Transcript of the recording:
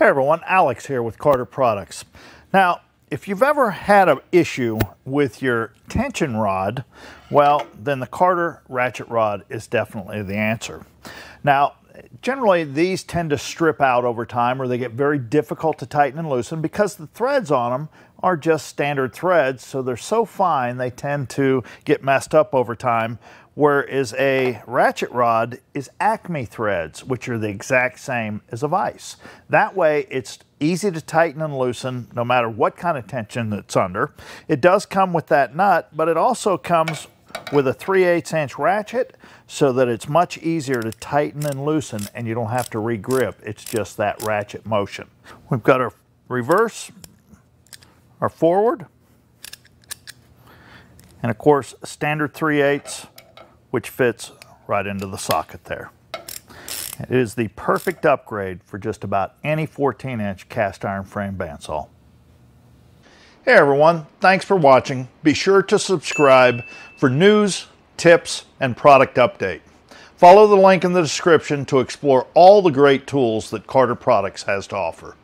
Hey everyone, Alex here with Carter Products. Now, if you've ever had an issue with your tension rod, well, then the Carter Ratchet Rod is definitely the answer. Now, generally these tend to strip out over time or they get very difficult to tighten and loosen because the threads on them are just standard threads, so they're so fine they tend to get messed up over time. Whereas a ratchet rod is Acme threads, which are the exact same as a vise. That way it's easy to tighten and loosen no matter what kind of tension it's under. It does come with that nut, but it also comes with a 3/8" ratchet so that it's much easier to tighten and loosen and you don't have to re-grip. It's just that ratchet motion. We've got our reverse, our forward, and of course standard 3/8", which fits right into the socket there. It is the perfect upgrade for just about any 14-inch cast iron frame bandsaw. Hey everyone, thanks for watching. Be sure to subscribe for news, tips, and product update. Follow the link in the description to explore all the great tools that Carter Products has to offer.